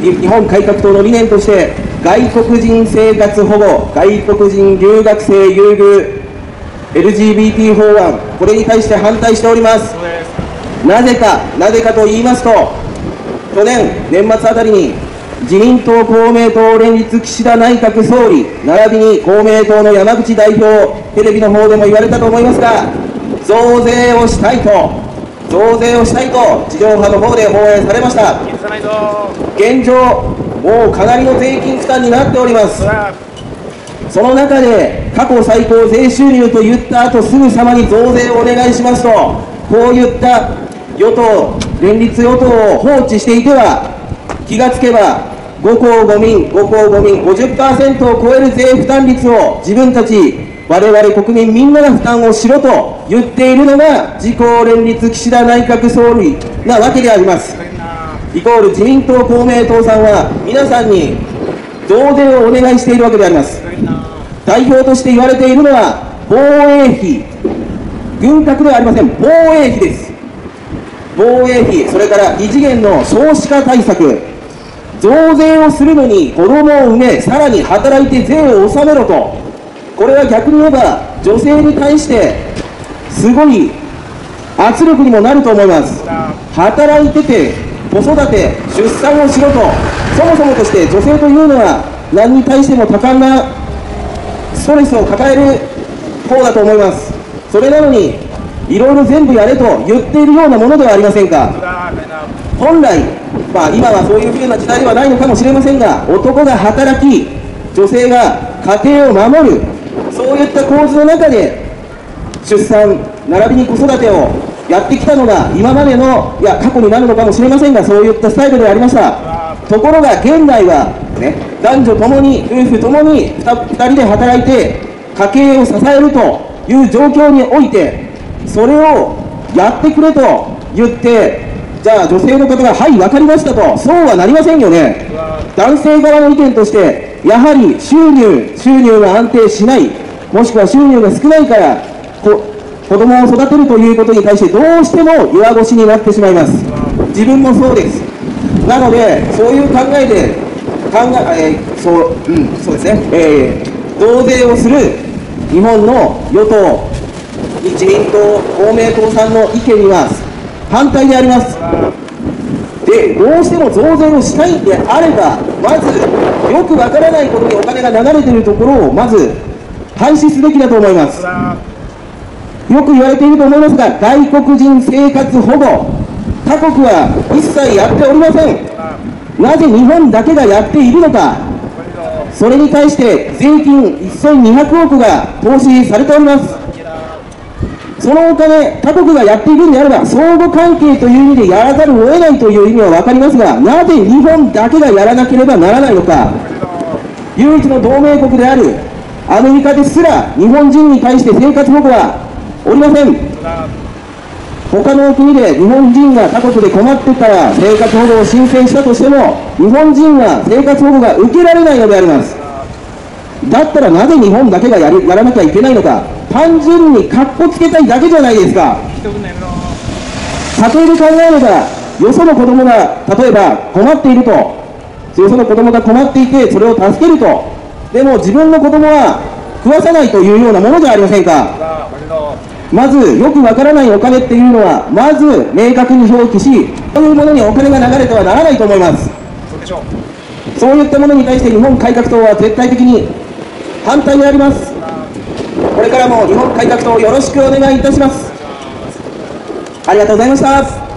日本改革党の理念として、外国人生活保護、外国人留学生優遇、LGBT 法案、これに対して反対しております。なぜかと言いますと、去年、年末あたりに、自民党、公明党、連立岸田内閣総理、並びに公明党の山口代表、テレビの方でも言われたと思いますが、増税をしたいと、地上波の方で放映されました。現状、もうかなりの税金負担になっております。その中で、過去最高税収入と言った後、すぐさまに増税をお願いしますと、こういった与党、連立与党を放置していては、気がつけば、5公5民、50% を超える税負担率を自分たち、我々国民みんなが負担をしろと言っているのが自公連立岸田内閣総理なわけであります。イコール自民党公明党さんは皆さんに増税をお願いしているわけであります。代表として言われているのは防衛費、軍拡ではありません、防衛費です。防衛費、それから異次元の少子化対策、増税をするのに子供を産め、さらに働いて税を納めろと。これは逆に言えば、女性に対してすごい圧力にもなると思います。働いてて、子育て、出産をしろと、そもそもとして女性というのは、何に対しても多感なストレスを抱える方だと思います。それなのに、いろいろ全部やれと言っているようなものではありませんか。本来、今はそういうふうな時代ではないのかもしれませんが、男が働き、女性が家庭を守る。そういった構図の中で、出産、並びに子育てをやってきたのが、今までの、過去になるのかもしれませんが、そういったスタイルでありました。ところが、現在は、男女ともに、夫婦ともに2人で働いて、家計を支えるという状況において、それをやってくれと言って、じゃあ、女性の方が、はい、分かりましたと、そうはなりませんよね。男性側の意見として、やはり収入が安定しない。もしくは収入が少ないから子供を育てるということに対してどうしても弱腰になってしまいます。自分もそうです。なので、そういう考えで、増税をする日本の与党、自民党、公明党さんの意見には反対であります。で、どうしても増税をしたいんであれば、まず、よくわからないことにお金が流れているところを、まず、廃止すべきだと思います。よく言われていると思いますが、外国人生活保護、他国は一切やっておりません。なぜ日本だけがやっているのか、それに対して税金1200億が投資されております。そのお金、他国がやっているんであれば、相互関係という意味でやらざるを得ないという意味は分かりますが、なぜ日本だけがやらなければならないのか。唯一の同盟国であるアメリカですら日本人に対して生活保護はおりません。他の国で日本人が他国で困ってから生活保護を申請したとしても、日本人は生活保護が受けられないのであります。だったらなぜ日本だけがやらなきゃいけないのか、単純にかっこつけたいだけじゃないですか。例えで考えれば、よその子供が例えば困っていると、よその子供が困っていて、それを助けると。でも自分の子供は食わさないというようなものじゃありませんか。まず、よくわからないお金っていうのは、まず明確に表記し、そういうものにお金が流れてはならないと思います。そういったものに対して日本改革党は絶対的に反対であります。これからも日本改革党よろしくお願いいたします。ありがとうございました。